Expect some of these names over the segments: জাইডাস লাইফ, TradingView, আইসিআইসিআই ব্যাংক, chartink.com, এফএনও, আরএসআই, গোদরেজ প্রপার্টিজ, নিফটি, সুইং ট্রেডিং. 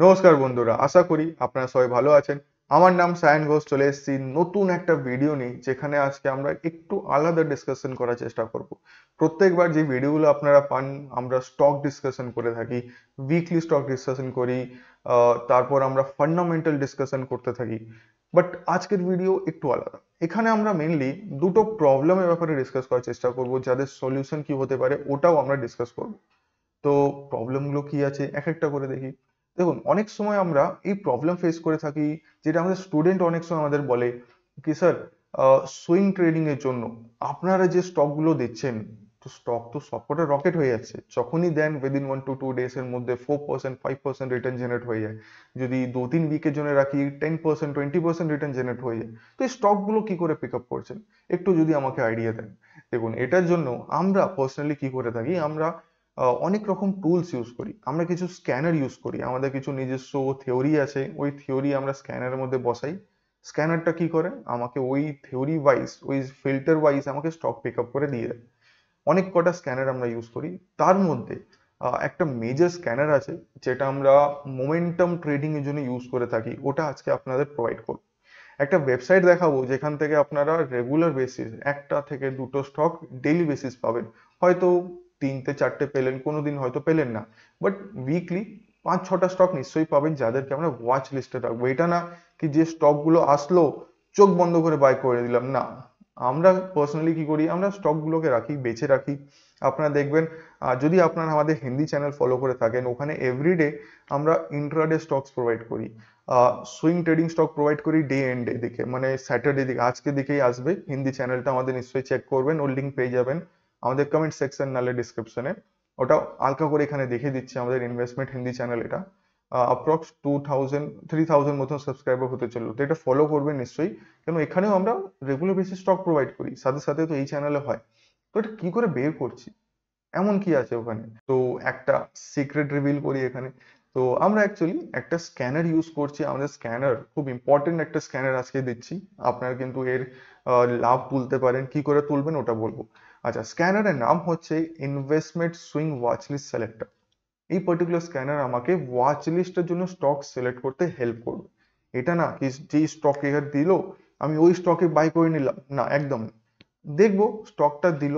नमस्कार बंधुरा आशा करी अपना सबाई भालो आछेन। आमार नाम सायन घोष चले एसेছি नतून एक भिडियो नहीं जेखने आज के आमरा एकटू आलादा डिसकशन करार चेष्टा करब। प्रत्येक बार जो भिडियोगुलो आपनारा पान आमरा स्टक डिसकशन करे थाकी, उइकली स्टक डिसकशन करी, तारपर आमरा फंडामेंटल डिसकशन करते थाकी। बाट आजकेर भिडियो एकटू आलादा। एखाने आमरा मेनली दुटो प्रब्लेमेर ब्यापारे डिसकस करार चेष्टा करब, जादेर सल्यूशन की होते पारे ओटाओ आमरा डिसकस करब। तो प्रब्लेमगुलो की आछे एक एकटा करे देखी। দেখুন অনেক সময় আমরা এই প্রবলেম ফেস করে থাকি, যেটা আমাদের স্টুডেন্ট অনেক সময় আমাদের বলে কি স্যার সুইং ট্রেডিং এর জন্য আপনারা যে স্টকগুলো দিচ্ছেন, তো স্টক তো সবকটা রকেট হয়ে যাচ্ছে, যখনই দেন উইদিন 1 to 2 ডেজ এর মধ্যে 4% 5% রিটার্ন জেনারেট হয়ে যায়, যদি 2-3 উইকের জন্য রাখি 10% 20% রিটার্ন জেনারেট হয়ে যায়। তো এই স্টকগুলো কি করে পিক আপ করছেন একটু যদি আমাকে আইডিয়া দেন। দেখুন এটার জন্য আমরা পার্সোনালি কি করে থাকি, আমরা अनेक रकम टुल्स यूज करी, आमरा किछु स्कैनर यूज करी, आमादेर किछु निजस्व थियोरी आछे, ओई थियोरी आमरा स्कैनर मध्ये बसाई। स्कैनरटा की करे आमाके ओई थियोरी वाइज ओई फिल्टर वाइज आमाके स्टक पिकअप करे दिए देय। अनेक कटा स्कैनर आमरा यूज करी, तार मध्ये एक मेजर स्कैनर आछे जेटा आमरा मोमेंटम ट्रेडिंग एर जोन्नो यूज करे थाकी, ओटा आजके आपनादेर प्रोवाइड करब। एक वेबसाइट देखाबो जेखान थेके आपनारा रेगुलर बेसिस एकटा थेके दुटो स्टक डेली बेसिस पाबेन, हयतो 3-4 पेलें कोनो दिन हयतो पेलें ना, बाट उइकली 5-6टा स्टक निश्चयई पाबेन जादेरके आमरा वाच लिस्टे राखबो। एटा ना कि जे स्टकगुलो आसलो चोख बंद करे बाय करे दिलाम, ना आमरा पार्सोनाली कि करी आमरा स्टकगुलोके राखी, बेचे राखी। आपनारा देखबेन जोदि आपनारा आमादेर हिंदी चैनल फलो करे थाकेन, ओखाने एवरीडे आमरा इंट्राडे स्टक्स प्रोवाइड करी, सुइंग ट्रेडिंग स्टक प्रोवाइड करी डे एंड डे दिके, माने सैटरडे दिके आज के दिकेई आसबे। हिंदी चैनलटा आमादेर निश्चयई चेक करबेन, ओर लिंक पेये जाबेन আমাদের কমেন্ট সেকশন নালে ডেসক্রিপশনে, ওটা আলকা করে এখানে দেখিয়ে দিচ্ছি। আমাদের ইনভেস্টমেন্ট হিন্দি চ্যানেল, এটা অ্যাপ্রক্স 2000-3000 মতো সাবস্ক্রাইবার হতে চললো, তো এটা ফলো করবেন নিশ্চয়ই, কেন এখানেও আমরা রেগুলার বেসিস স্টক প্রোভাইড করি, সাথে সাথে তো এই চ্যানেলে হয়। তো এটা কি করে বের করছি, এমন কি আছে ওখানে, তো একটা সিক্রেট রিভিল করি এখানে। তো আমরা অ্যাকচুয়ালি একটা স্ক্যানার ইউজ করছি, আমাদের স্ক্যানার খুব ইম্পর্টেন্ট একটা স্ক্যানার আজকে দিচ্ছি আপনারা, কিন্তু এর লাভ তুলতে পারেন, কি করে তুলবেন ওটা বলবো। আচ্ছা, স্ক্যানারের নাম হচ্ছে investment swing watch list selector. এই পার্টিকুলার স্ক্যানার আমাকে ওয়াচ লিস্টের জন্য স্টক সিলেক্ট করতে হেল্প করবে। এটা না কি যে স্টক এর দিল আমি ওই স্টকে বাই করে নিলাম, না একদম দেখবো স্টকটা দিল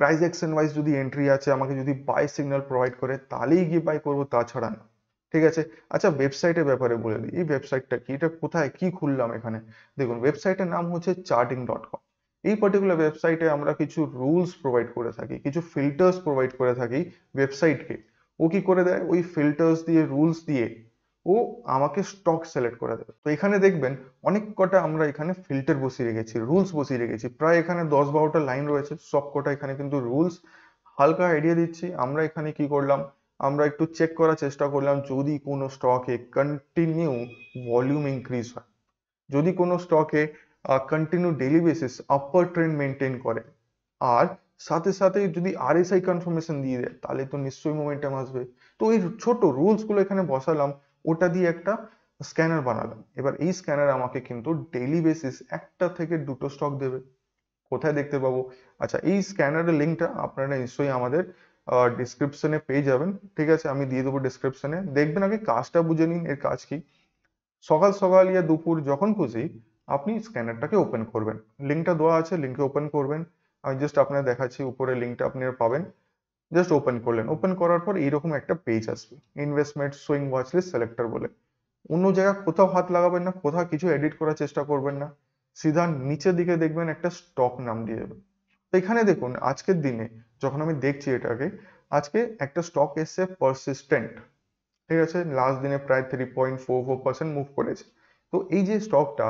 প্রাইস অ্যাকশন ওয়াইজ, যদি এন্ট্রি আছে আমাকে যদি বাই সিগন্যাল প্রোভাইড করে তাহলেই গিয়ে বাই করবো, তাছাড়া না। ঠিক আছে, আচ্ছা ওয়েবসাইটের ব্যাপারে বলে দিই, এই ওয়েবসাইটটা কি, এটা কোথায় কি খুললাম এখানে। দেখুন ওয়েবসাইটের নাম হচ্ছে chartink.com। এই পার্টিকুলার ওয়েবসাইটে আমরা কিছু রুলস প্রোভাইড করে থাকি, কিছু ফিল্টার্স প্রোভাইড করে থাকি ওয়েবসাইটকে। ও কি করে দেয়, ওই ফিল্টার্স দিয়ে রুলস দিয়ে ও আমাকে স্টক সিলেক্ট করে দেবে। তো এখানে দেখবেন অনেক কটা আমরা এখানে ফিল্টার বসিয়ে রেখেছি, রুলস বসিয়ে রেখেছি, প্রায় এখানে 10-12টা লাইন রয়েছে, সব কটা এখানে কিন্তু রুলস। হালকা আইডিয়া দিচ্ছি আমরা এখানে কি করলাম, আমরা একটু চেক করার চেষ্টা করলাম যদি কোনো স্টকে কন্টিনিউ ভলিউম ইনক্রিজ হয়, যদি কোনো স্টকে continue daily basis upper trend maintain করে, আর সাথে সাথে যদি আরএসআই কনফার্মেশন দিয়ে দেয়, তাহলে তো নিশ্চয়ই মোমেন্টাম আসবে। তো এই ছোট রুলস গুলো এখানে বসালাম, ওটা দিয়ে একটা স্ক্যানার বানালাম। এবার এই স্ক্যানার আমাকে কিন্তু ডেইলি বেসিস একটা থেকে দুটো স্টক দেবে, কোথায় দেখতে পাবো। আচ্ছা, এই স্ক্যানারের লিংকটা আপনারা নিশ্চয়ই আমাদের ডিসক্রিপশনে পেয়ে যাবেন, ঠিক আছে আমি দিয়ে দেবো ডিসক্রিপশনে। দেখবেন আগে কাজটা বুঝে নিন, এর কাজ কি, সকাল সকাল ইয়া দুপুর যখন খুশি আপনি স্ক্যানারটাকে ওপেন করবেন, লিঙ্কটা দেওয়া আছে, লিঙ্কে ওপেন করবেন। আমি জাস্ট আপনার দেখাচ্ছি, উপরে লিঙ্কটা আপনি পাবেন, জাস্ট ওপেন করলেন, ওপেন করার পর এইরকম একটা পেজ আসবে investment swing watch list selector বলে। অন্য জায়গা কোথাও হাত লাগাবেন না, কোথাও কিছু এডিট করার চেষ্টা করবেন না, সিধা নিচের দিকে দেখবেন একটা স্টক নাম দিয়ে দেবেন। এখানে দেখুন আজকের দিনে যখন আমি দেখছি এটাকে, আজকে একটা স্টক এসছে পারসিস্টেন্ট, ঠিক আছে লাস্ট দিনে প্রায় 3.44% মুভ করেছে। তো এই যে স্টকটা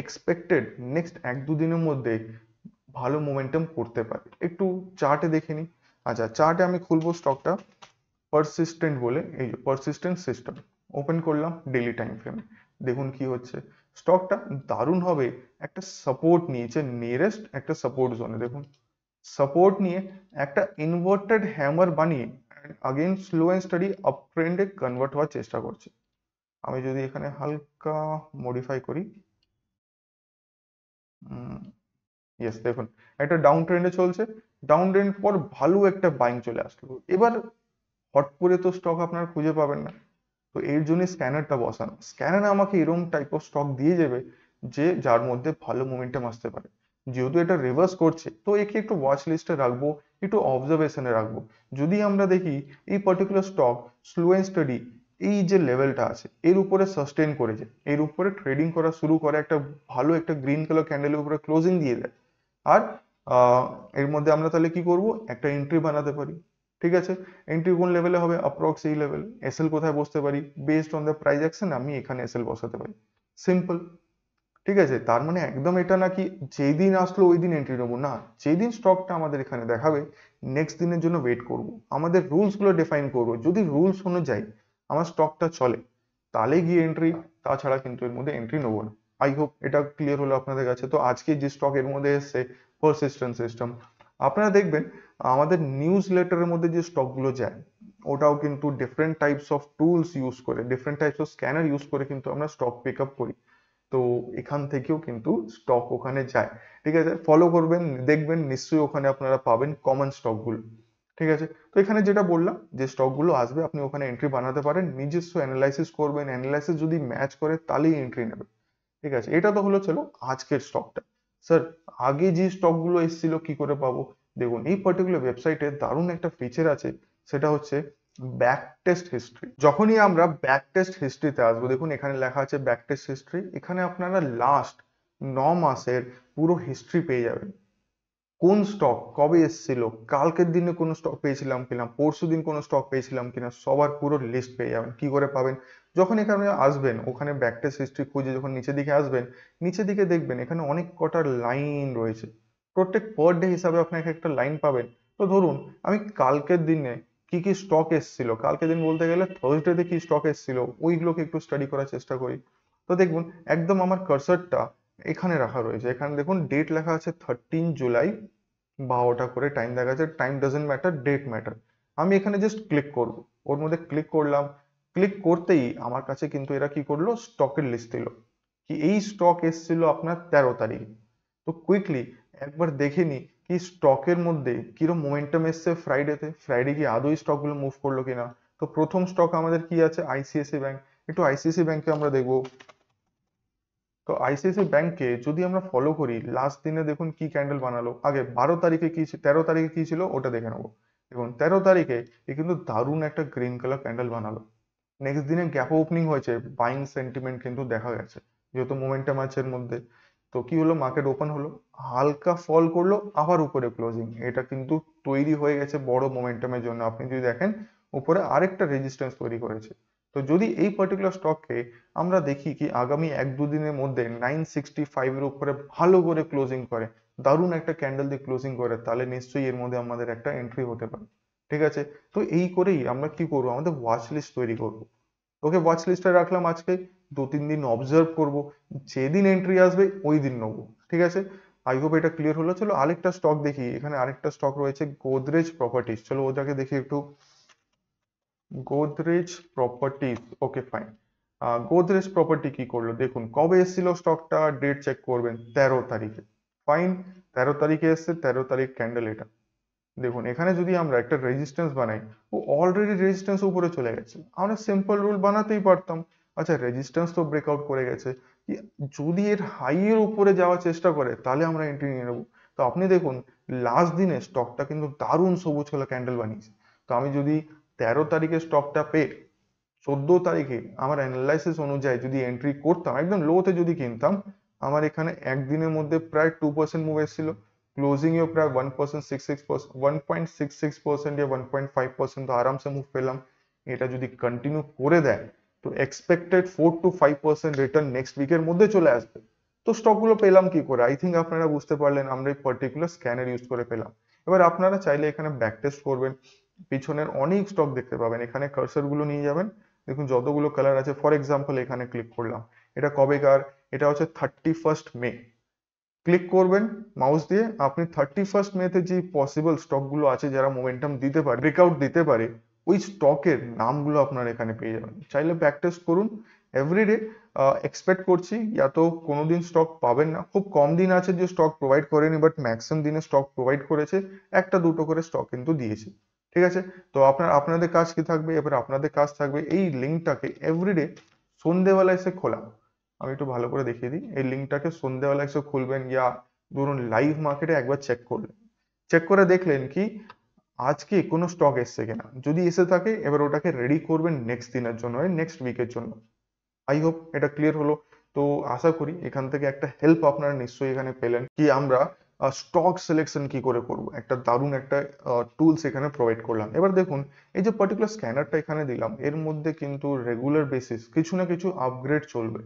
এক্সপেক্টেড নেক্সট 1-2 দিনের মধ্যে ভালো মোমেন্টাম করতে পারে, একটু চার্টে দেখে নিই। আচ্ছা চার্টে আমি খুলবো স্টকটা পারসিস্টেন্ট বলে, এই যে পারসিস্টেন্ট সিস্টেম ওপেন করলাম ডেইলি টাইম ফ্রেমে, দেখুন কি হচ্ছে। স্টকটা দারুণ হবে, একটা সাপোর্ট নিয়েছে নিয়ারেস্ট একটা সাপোর্ট জোনে, দেখুন সাপোর্ট নিয়ে একটা ইনভার্টেড হ্যামার বানিয়ে again slow and steady up ট্রেন্ডে কনভার্ট হওয়ার চেষ্টা করছে। আমি যদি এখানে হালকা মডিফাই করি, ইয়েস দেখুন একটা ডাউন ট্রেন্ডে চলছে, ডাউন ট্রেন্ড পর ভালো একটা বাইং চলে আসলো। এবার হট করে তো স্টক আপনারা খুঁজে পাবেন না, তো तो एर जोने स्कैनरটা বসানো। স্ক্যানার আমাকে এরকম টাইপ অফ স্টক দিয়ে যাবে যে যার মধ্যে ভালো মোমেন্টাম আসতে পারে। যেহেতু এটা রিভার্স করছে তো একে একটু ওয়াচ লিস্টে রাখবো, একটু অবজারভেশনে রাখবো। যদি আমরা দেখি এই particular stock slow and steady এই যে লেভেলটা আছে এর উপরে সাস্টেইন করেছে, এর উপরে ট্রেডিং করা শুরু করে, একটা ভালো একটা গ্রিন কালার ক্যান্ডেলের উপরে ক্লোজিং দিয়ে দেয়। আর এর মধ্যে আমরা তাহলে কি করব, একটা এন্ট্রি বানাতে পারি। ঠিক আছে, এন্ট্রি কোন লেভেলে হবে, অ্যাপ্রক্স এই লেভেল। এসএল কোথায় বসতে পারি, based on the price action আমি এখানে এসএল বসাতে পারি, সিম্পল। ঠিক আছে, তার মানে একদম এটা না কি যেই দিন আসলো ওই দিন এন্ট্রি নেবো, না, যেই দিন স্টকটা আমাদের এখানে দেখাবে নেক্সট দিনের জন্য ওয়েট করব। আমাদের রুলস গুলো ডিফাইন করবো, যদি রুলস অনুযায়ী আমার স্টকটা চলে তাহলে গিয়ে এন্ট্রি, তাছাড়া কিন্তু এর মধ্যে এন্ট্রি নেবো না। আই হোপ এটা ক্লিয়ার হলো আপনাদের কাছে। তো আজকে যে স্টক এর মধ্যে এসছে পারসিস্টেন্ট সিস্টেম, আপনারা দেখবেন আমাদের নিউজ লেটারের মধ্যে যে স্টকগুলো যায় ওটাও কিন্তু different types of tools use করে, different types of scanner use করে কিন্তু আমরা স্টক পিক আপ করি। তো এখান থেকেও কিন্তু স্টক ওখানে যায়। ঠিক আছে, ফলো করবেন, দেখবেন নিশ্চয়ই ওখানে আপনারা পাবেন কমন স্টকগুলো। ঠিক আছে, তো এখানে যেটা বললাম যে স্টকগুলো আসবে আপনি ওখানে এন্ট্রি বানাতে পারেন, নিজস্ব অ্যানালাইসিস করবেন, অ্যানালাইসিস যদি ম্যাচ করে তাহলেই এন্ট্রি নেবেন। ঠিক আছে, এটা তো হলো চলো আজকের স্টকটা। স্যার আগে যে স্টকগুলো এসেছিল কি করে পাবো, দেখুন এই পার্টিকুলার ওয়েবসাইটে দারুণ একটা ফিচার আছে, সেটা হচ্ছে ব্যাক টেস্ট হিস্ট্রি। যখনই আমরা ব্যাক টেস্ট হিস্ট্রিতে আসবো, দেখুন এখানে লেখা আছে ব্যাক টেস্ট হিস্ট্রি, এখানে আপনারা লাস্ট 9 মাসের পুরো হিস্ট্রি পেয়ে যাবেন। কোন স্টক কবে এসেছিল, কালকের দিনে কোনো স্টক পেয়েছিলাম কিনা, পরশু দিন কোনো স্টক পেয়েছিলাম কিনা, সবার পুরো লিস্ট পেয়ে যাবেন। কি করে পাবেন, যখন এখানে আসবেন ওখানে ব্যাক টেস্ট হিস্ট্রি খুঁজে যখন নিচের দিকে আসবেন, নিচের দিকে দেখবেন এখানে অনেক কটার লাইন রয়েছে, প্রত্যেক পার ডে হিসাবে আপনি একটা লাইন পাবেন। তো ধরুন আমি কালকের দিনে কি কি স্টক এসেছিল, কালকের দিন বলতে গেলে থার্সডেতে কি স্টক এসেছিল ওইগুলোকে একটু স্টাডি করার চেষ্টা করি। তো দেখুন একদম আমার কার্সারটা এখানে রাখা রয়েছে, এখানে দেখুন ডেট লেখা আছে 13 জুলাই, 12টা করে টাইম দেখা যাচ্ছে। Time doesn't matter, date matter. আমি এখানে জাস্ট ক্লিক করব, ওর মধ্যে ক্লিক করলাম, ক্লিক করতেই আমার কাছে কিন্তু এরা কি করলো স্টকের লিস্ট দিল কি এই স্টক এসেছিল আপনার 13 তারিখ। তো কুইকলি একবার দেখে নি কি স্টকের মধ্যে কিরকম মোমেন্টাম এসছে ফ্রাইডেতে, ফ্রাইডে কি আদৌ স্টকগুলো মুভ করলো কিনা। তো প্রথম স্টক আমাদের কি আছে, আইসিআইসিআই ব্যাংক। একটু আইসিআইসিআই ব্যাংকে আমরা দেখবো। তো আইসিআইসিআই ব্যাংকে যদি আমরা ফলো করি লাস্ট দিনে দেখুন কি ক্যান্ডেল বানালো। আগে 12 তারিখে কি, 13 তারিখে কি ছিল ওটা দেখে নেবো। দেখুন 13 তারিখে এ কিন্তু দারুণ একটা গ্রিন কালার ক্যান্ডেল বানালো। নেক্সট দিনে গ্যাপ ওপেনিং হয়েছে, বাইং সেন্টিমেন্ট কিন্তু দেখা গেছে যেহেতু মোমেন্টাম আছে এর মধ্যে। তো কি হলো, মার্কেট ওপেন হলো, হালকা ফল করলো, আবার উপরে ক্লোজিং। এটা কিন্তু তৈরি হয়ে গেছে বড় মোমেন্টামের জন্য। আপনি যদি দেখেন উপরে আরেকটা রেজিস্ট্যান্স তৈরি করেছে। তো যদি এই পার্টিকুলার স্টককে আমরা দেখি কি আগামী 1-2 দিনের মধ্যে 965 এর উপরে ভালো করে ক্লোজিং করে, দারুণ একটা ক্যান্ডেল দিয়ে ক্লোজিং করে, তাহলে নিশ্চয়ই এর মধ্যে আমাদের একটা এন্ট্রি হতে পারে। ঠিক আছে, তো এই করেই আমরা কি করবো, আমাদের ওয়াচ লিস্ট তৈরি করবো। ওকে, ওয়াচ লিস্টে রাখলাম, আজকে 2-3 দিন অবজার্ভ করবো, যেদিন এন্ট্রি আসবে ওই দিন নেবো। ঠিক আছে, আই হোপ এটা ক্লিয়ার হলো। চলো আরেকটা স্টক দেখি, এখানে আরেকটা স্টক রয়েছে গোদরেজ প্রপার্টিজ। চলো ওটাকে দেখি একটু, গোদরেজ প্রপার্টিজ। Okay fine, Godrej property কি করলো দেখুন, কবে এসেছিল স্টকটা, ডেট চেক করবেন 13 তারিখে। ফাইন, 13 তারিখে এসছে, 13 তারিখ ক্যান্ডেল এটা। দেখুন এখানে যদি আমরা একটা রেজিস্ট্যান্স বানাই, ও অলরেডি রেজিস্ট্যান্স উপরে চলে গেছে। আমরা সিম্পল রুল বানাতেই পারতাম, আচ্ছা রেজিস্ট্যান্স তো ব্রেকআউট করে গেছে, যদি এর হাইয়ের উপরে যাওয়ার চেষ্টা করে তাহলে আমরা এন্ট্রি নিয়ে নেবো। তো আপনি দেখুন লাস্ট দিনে স্টকটা কিন্তু দারুণ সবুজ কালার ক্যান্ডেল বানিয়েছে। তো আমি যদি 13 তারিখে স্টকটা পেয়ে 14 তারিখে আমার অ্যানালাইসিস অনুযায়ী যদি এন্ট্রি করতাম, একদম লোতে যদি কিনতাম, আমার এখানে একদিনের মধ্যে প্রায় 2% মুভ এসেছিল, ক্লোজিং এও প্রায় 1.66% या 1.5% तो आराम से मुव पेलम। এটা যদি কন্টিনিউ করে দেয় তো এক্সপেক্টেড 4-5% রিটার্ন নেক্সট উইকের মধ্যে চলে আসবে। তো স্টকগুলো পেলাম কি করে, আই থিঙ্ক আপনারা বুঝতে পারলেন, আমরা এই পার্টিকুলার স্ক্যানার ইউজ করে পেলাম। এবার আপনারা চাইলে এখানে ব্যাক টেস্ট করবেন, পিছনের অনেক স্টক দেখতে পাবেন। এখানে কার্সারগুলো নিয়ে যাবেন, দেখুন যতগুলো কালার আছে, ফর এক্সাম্পল এখানে ক্লিক করলাম, এটা কবেকার, এটা হচ্ছে 31 মে। ক্লিক করবেন মাউস দিয়ে, আপনি 31 মেতে যে পসিবল স্টকগুলো আছে যারা মোমেন্টাম দিতে পারে, ব্রেকআউট দিতে পারে, ওই স্টকের নামগুলো আপনারা এখানে পেয়ে যাবেন। চাইলে ব্যাক টেস্ট করুন এভরিডে। এক্সপেক্ট করছি या তো কোনোদিন স্টক পাবেন না, খুব কম দিন আছে যে স্টক প্রোভাইড করেনি, বাট ম্যাক্সিমাম দিনে স্টক প্রোভাইড করেছে, 1-2 করে স্টক কিন্তু দিয়েছে। ঠিক আছে। তো আপনাদের কাজ কি থাকবে, এবার আপনাদের কাজ থাকবে এই লিংকটাকে এভরিডে সন্ধ্যেবেলা এসে খোলা। আমি একটু ভালো করে দেখিয়ে দিই, এই লিংকটাকে সন্ধ্যেবেলা এসে খুলবেন, ইয়া ধরুন লাইভ মার্কেটে একবার চেক করলেন, চেক করে দেখলেন কি আজকে কোনো স্টক এসছে কিনা, যদি এসে থাকে এবার ওটাকে রেডি করবেন নেক্সট দিনের জন্য, নেক্সট উইকের জন্য। আই হোপ এটা ক্লিয়ার হলো। তো আশা করি এখান থেকে একটা হেল্প আপনারা নিশ্চয়ই এখানে পেলেন কি আমরা স্টক সিলেকশন কি করে করব, একটা দারুণ একটা টুলস এখানে প্রোভাইড করলাম। এবার দেখুন এই যে পার্টিকুলার স্ক্যানারটা এখানে দিলাম, এর মধ্যে কিন্তু রেগুলার বেসিস কিছু না কিছু আপগ্রেড চলবে,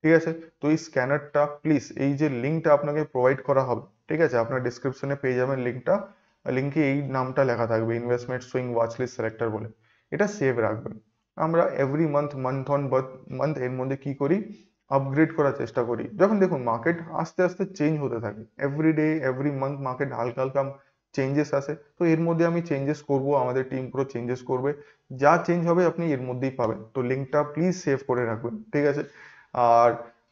ঠিক আছে। তো এই স্ক্যানারটা প্লিজ এই যে লিঙ্কটা আপনাকে প্রোভাইড করা হবে, ঠিক আছে, আপনার ডিসক্রিপশনে পেয়ে যাবেন লিঙ্কটা, লিঙ্কে এই নামটা লেখা থাকবে investment swing watch list selector বলে, এটা সেভ রাখবেন। আমরা এভরি মান্থ এর মধ্যে কি করি আপগ্রেড করার চেষ্টা করি। যখন দেখুন মার্কেট আস্তে আস্তে চেঞ্জ হতে থাকে, every day every month market হালকা হালকা চেঞ্জেস আসে, তো এর মধ্যে আমি চেঞ্জেস করব, আমাদের টিম পুরো চেঞ্জেস করবে, যা চেঞ্জ হবে আপনি এর মধ্যেই পাবেন। তো লিঙ্কটা প্লিজ সেভ করে রাখবেন, ঠিক আছে। আর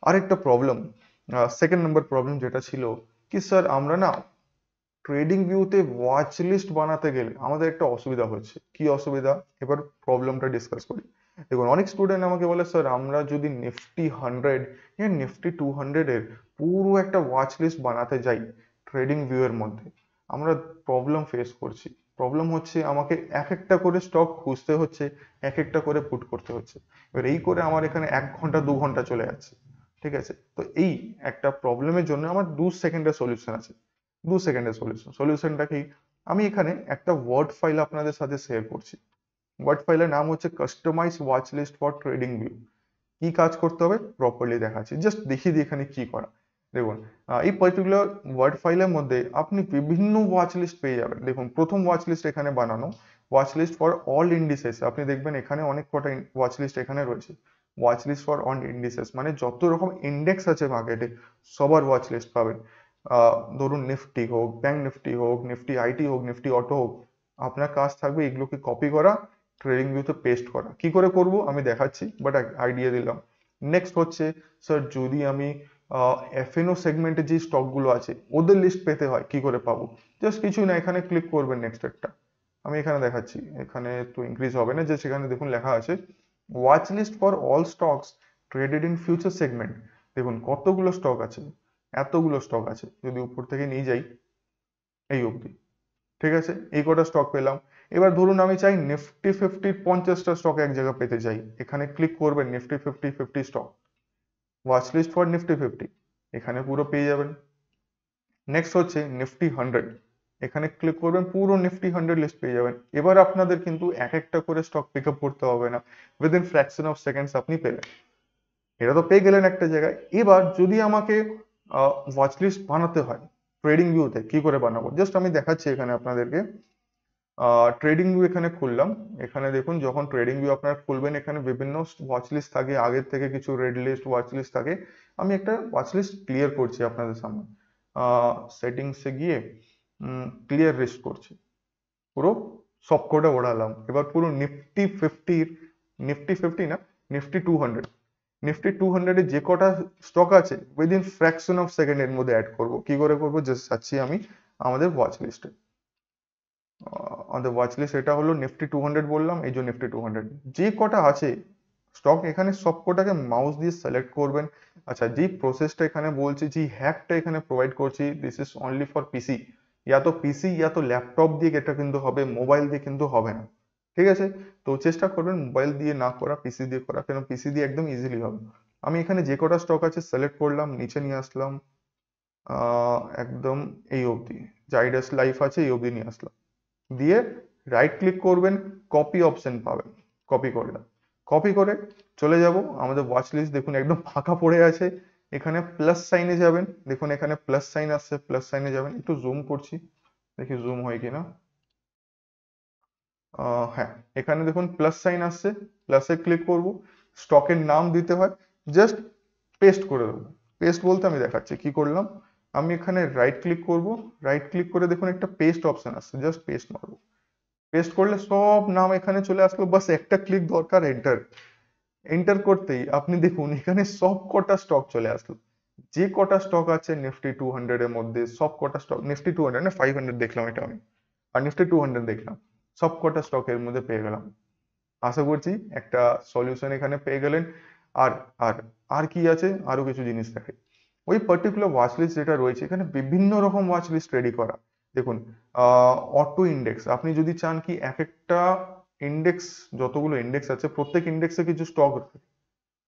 আরেকটা প্রবলেম, সেকেন্ড নাম্বার প্রবলেম যেটা ছিল কি স্যার আমরা না ট্রেডিং ভিউতে ওয়াচ লিস্ট বানাতে গেলে আমাদের একটা অসুবিধা হচ্ছে, কি অসুবিধা এবার প্রবলেমটা ডিসকাস করি। দেখুন অনেক স্টুডেন্ট আমাকে বলে স্যার আমরা যদি নিফটি 100 বা নিফটি 200 এর পুরো একটা ওয়াচ লিস্ট বানাতে যাই ট্রেডিং ভিউ এর মধ্যে, আমরা প্রবলেম ফেস করছি। প্রবলেম হচ্ছে আমাকে এক একটা করে স্টক খুঁজতে হচ্ছে, এক একটা করে পুট করতে হচ্ছে, এবার এই করে আমার এখানে 1 ঘন্টা 2 ঘন্টা চলে যাচ্ছে, ঠিক আছে। তো এই একটা প্রবলেমের জন্য আমার 2 সেকেন্ডের সলিউশন আছে, 2 সেকেন্ডের সলিউশন। সলিউশনটা কি, আমি এখানে একটা ওয়ার্ড ফাইল আপনাদের সাথে শেয়ার করছি, ওয়ার্ড ফাইলের নাম হচ্ছে customise watch list for trading view. কি কাজ করতে হবে প্রপারলি দেখাচ্ছি, জাস্ট দেখিয়ে দিই এখানে কি করা। দেখুন এই পার্টিকুলার ওয়ার্ড ফাইলের মধ্যে আপনি বিভিন্ন ওয়াচ লিস্ট পেয়ে যাবেন। দেখুন প্রথম ওয়াচ লিস্ট এখানে বানানো, watch list for all indices, আপনি দেখবেন এখানে অনেক কটা ওয়াচ লিস্ট এখানে রয়েছে, watch list for all indices মানে যত রকম ইন্ডেক্স আছে মার্কেটে সবার ওয়াচ লিস্ট পাবেন। ধরুন নিফটি হোক, ব্যাংক নিফটি হোক, নিফটি আইটি হোক, নিফটি অটো হোক, আপনার কাজ থাকবে এগুলোকে কপি করা, ট্রেডিং ভিউতে পেস্ট করা। কি করে করব আমি দেখাচ্ছি, বাট আইডিয়া দিলাম। নেক্সট হচ্ছে স্যার যদি আমি এফএনও সেগমেন্টে যে স্টকগুলো আছে ওদের লিস্ট পেতে হয় কি করে পাবো, জাস্ট কিছু না এখানে ক্লিক করবেন নেক্সট একটা, আমি এখানে দেখাচ্ছি, এখানে তো ইনক্রিজ হবে না, জাস্ট এখানে দেখুন লেখা আছে watch list for all stocks traded in future segment. দেখুন কতগুলো স্টক আছে, এতগুলো স্টক আছে, যদি উপর থেকে নিয়ে যাই এই অবধি, ঠিক আছে, এই কটা স্টক পেলাম। এবার ধরুন আমি চাই নিফটি 50 50টা স্টক এক জায়গায় পেতে চাই, এখানে ক্লিক করবেন নিফটি 50 stock, watch list for নিফটি 50, এখানে পুরো পেয়ে যাবেন। নেক্সট হচ্ছে নিফটি 100, এখানে ক্লিক করবেন, পুরো নিফটি 100 লিস্ট পেয়ে যাবেন। এবার আপনাদের কিন্তু এক একটা করে স্টক পিক আপ করতে হবে না, উইদিন ফ্র্যাকশন অফ সেকেন্ডস আপনি পেলেন, এটা তো পেয়ে গেলেন একটা জায়গায়। এবার যদি আমাকে ওয়াচ লিস্ট বানাতে হয় ট্রেডিং ভিউতে কি করে বানাবো, জাস্ট আমি দেখাচ্ছি এখানে আপনাদেরকে। ট্রেডিং ভিউ এখানে খুললাম, এখানে দেখুন যখন ট্রেডিং ভিউ আপনারা খুলবেন এখানে বিভিন্ন ওয়াচ লিস্ট থাকে, আগের থেকে কিছু রেড লিস্ট ওয়াচ লিস্ট থাকে। আমি একটা ওয়াচ লিস্ট ক্লিয়ার করছি আপনাদের সামনে, সেটিংসে গিয়ে ক্লিয়ার লিস্ট করছি, পুরো সবকটা ওড়ালাম। এবার পুরো নিফটি 50 না নিফটি 200, নিফটি 200 যে কটা স্টক আছে উইদিন ফ্র্যাকশন অফ সেকেন্ড এর মধ্যে অ্যাড করব। কি করে করব, জাস্ট চাচ্ছি আমি আমাদের ওয়াচ লিস্টে, আমাদের ওয়াচ লিস্ট এটা হলো নিফটি 200 বললাম, এই যে নিফটি 200 যে কটা আছে স্টক এখানে সবকটাকে মাউস দিয়ে সিলেক্ট করবেন। আচ্ছা যে প্রসেসটা এখানে বলছি, যে হ্যাকটা এখানে প্রোভাইড করছি, this is only for PC, yeah তো পিসি ইয়া তো ল্যাপটপ দিয়ে এটা কিন্তু হবে, মোবাইল দিয়ে কিন্তু হবে না, ঠিক আছে। তো চেষ্টা করবেন মোবাইল দিয়ে না করা, পিসি দিয়ে করা, কেন পিসি দিয়ে একদম ইজিলি হবে। আমি এখানে যে কটা স্টক আছে সিলেক্ট করলাম, নিচে নিয়ে আসলাম একদম এই অবধি, জাইডাস লাইফ আছে এই অবধি নিয়ে আসলাম, দিয়ে রাইট ক্লিক করবেন, কপি অপশন পাবেন, কপি করলাম, কপি করে চলে যাব আমাদের ওয়াচ লিস্ট। দেখুন একদম ফাঁকা পড়ে আছে, এখানে প্লাস সাইনে যাবেন, দেখুন এখানে প্লাস সাইন আসছে, প্লাস সাইনে যাবেন। একটু জুম করছি দেখি জুম হয় কিনা, হ্যাঁ এখানে দেখুন প্লাস সাইন আসছে, প্লাসে ক্লিক করব, স্টকের নাম দিতে হয়, জাস্ট পেস্ট করে দেবো। পেস্ট বলতে আমি দেখাচ্ছি কি করলাম, আমি এখানে রাইট ক্লিক করব, রাইট ক্লিক করে দেখুন একটা পেস্ট অপশন আসছে, জাস্ট পেস্ট মারবো, পেস্ট করলে সব নাম এখানে চলে আসলো, বাস একটা ক্লিক দরকার, এন্টার। এন্টার করতেই আপনি দেখুন এখানে সব কটা স্টক চলে আসলো, যে কটা স্টক আছে নিফটি 200 এর মধ্যে সব কটা স্টক, নিফটি 200 না 500 দেখলাম এটা আমি, আর নিফটি 200 দেখলাম, सब कटा स्टकेर मध्य पे गेलाम आशा करছি একটা সলিউশন এখানে পেয়ে গেলেন। আর আর আর কি আছে আরো কিছু জিনিস থাকে ওই পার্টিকুলার ওয়াচ লিস্ট যেটা রয়েছে এখানে বিভিন্ন রকম ওয়াচ লিস্ট রেডি করা। দেখুন অটো ইনডেক্স আপনি যদি চান কি এক একটা ইনডেক্স যতগুলো ইনডেক্স আছে প্রত্যেক ইনডেক্সে কিছু স্টক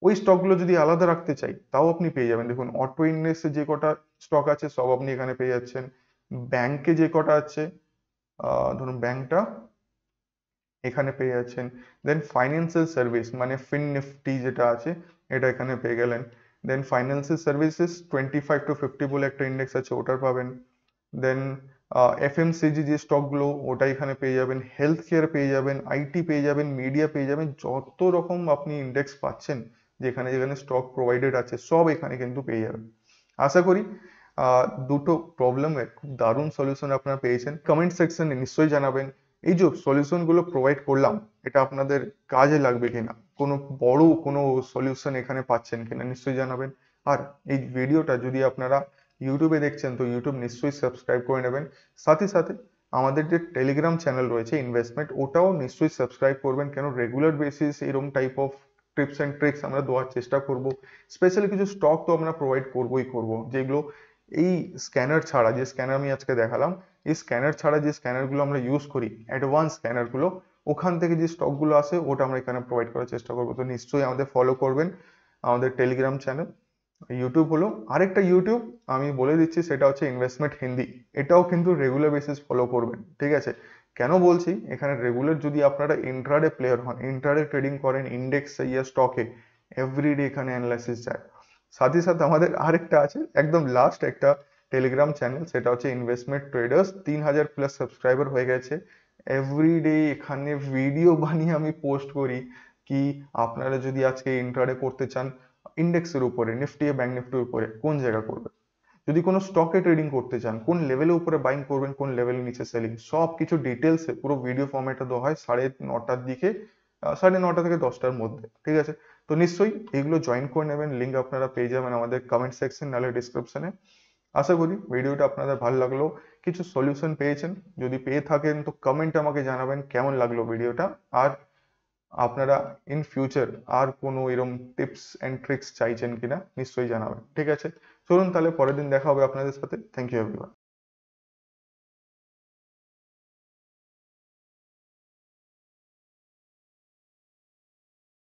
ওই স্টকগুলো যদি আলাদা রাখতে চাই তাও আপনি পেয়ে যাবেন। দেখুন অটো ইনডেক্সে যে কটা স্টক আছে সব আপনি এখানে পেয়ে যাচ্ছেন। ব্যাংকে যে কটা আছে ধরুন ব্যাংকটা এখানে পেয়ে যাচ্ছেন। দেন ফাইন্যান্সিয়াল সার্ভিস মানে ফিন নিফটি যেটা আছে এটা এখানে পেয়ে গেলেন। দেন ফাইন্যান্সিয়াল সার্ভিসেস 25 to 50 বলে একটা ইনডেক্স আছে ওটার পাবেন। দেন এফএমসিজি যে স্টকগুলো ওটা এখানে পেয়ে যাবেন। হেলথ কেয়ার পেয়ে যাবেন, আইটি পেয়ে যাবেন, মিডিয়া পেয়ে যাবেন। যত রকম আপনি ইন্ডেক্স পাচ্ছেন যেখানে যেখানে স্টক প্রোভাইডেড আছে সব এখানে কিন্তু পেয়ে যাবেন। আশা করি দুটো প্রবলেমে খুব দারুণ সলিউশন আপনারা পেয়েছেন। কমেন্ট সেকশনে নিশ্চয়ই জানাবেন এই যে সলিউশন গুলো প্রোভাইড করলাম এটা আপনাদের কাজে লাগবে কিনা, কোনো বড় কোনো সলিউশন এখানে পাচ্ছেন কিনা নিশ্চয়ই জানাবেন। আর এই ভিডিওটা যদি আপনারা ইউটিউবে দেখছেন তো ইউটিউব নিশ্চয়ই সাবস্ক্রাইব করে নেবেন। সাথে সাথে আমাদের যে টেলিগ্রাম চ্যানেল রয়েছে ইনভেস্টমেন্ট ওটাও নিশ্চয়ই সাবস্ক্রাইব করবেন, কেন রেগুলার বেসিস এরকম type of tips and tricks আমরা দেওয়ার চেষ্টা করব। স্পেশালি কিছু স্টক তো আমরা প্রোভাইড করবই করব যেগুলো এই স্ক্যানার ছাড়া, যে স্ক্যানার আমি আজকে দেখালাম এই স্ক্যানার ছাড়া যে স্ক্যানারগুলো আমরা ইউজ করি অ্যাডভান্স স্ক্যানারগুলো ওখান থেকে যে স্টকগুলো আসে ওটা আমরা এখানে প্রোভাইড করার চেষ্টা করবো। তো নিশ্চয়ই আমাদের ফলো করবেন আমাদের টেলিগ্রাম চ্যানেল। ইউটিউব হলো আরেকটা ইউটিউব আমি বলে দিচ্ছি সেটা হচ্ছে ইনভেস্টমেন্ট হিন্দি, এটাও কিন্তু রেগুলার বেসিস ফলো করবেন, ঠিক আছে। কেন বলছি এখানে রেগুলার যদি আপনারা ইন্ট্রাডে প্লেয়ার হন, ইন্ট্রাডে ট্রেডিং করেন ইন্ডেক্স ইয়া স্টকে এভরিডে এখানে অ্যানালাইসিস যায়। সাথে সাথে আমাদের আরেকটা আছে একদম লাস্ট একটা টেলিগ্রাম চ্যানেল সেটা হচ্ছে ইনভেস্টমেন্ট ট্রেডার্স। 3000+ সাবস্ক্রাইবার হয়ে গেছে। এভরিডে এখানে ভিডিও বানিয়ে আমি পোস্ট করি কি আপনারা যদি আজকে ইন্ট্রাডে করতে চান ইন্ডেক্সের উপরে নিফটি ব্যাংক নিফটির উপরে কোন জায়গা করবেন, যদি কোনো স্টকে ট্রেডিং করতে চান কোন লেভেলের উপরে বাইং করবেন কোন লেভেলের নিচে সেলিং সব কিছু ডিটেলসে পুরো ভিডিও ফর্মেটে দেওয়া হয় 9:30 থেকে 10টার মধ্যে, ঠিক আছে। তো নিশ্চয়ই এগুলো জয়েন করে নেবেন, লিঙ্ক আপনারা পেয়ে যাবেন আমাদের কমেন্ট সেকশন নাহলে ডিসক্রিপশনে। আশা করি ভিডিওটা আপনাদের ভালো লাগলো, কিছু সলিউশন পেয়েছেন, যদি পেয়ে থাকেন তো কমেন্ট আমাকে জানাবেন কেমন লাগলো ভিডিওটা। আর আপনারা ইন ফিউচার আর কোনো এরকম টিপস অ্যান্ড ট্রিক্স চাইছেন কিনা নিশ্চয়ই জানাবেন, ঠিক আছে। চলুন তাহলে পরের দিন দেখা হবে আপনাদের সাথে। Thank you everyone.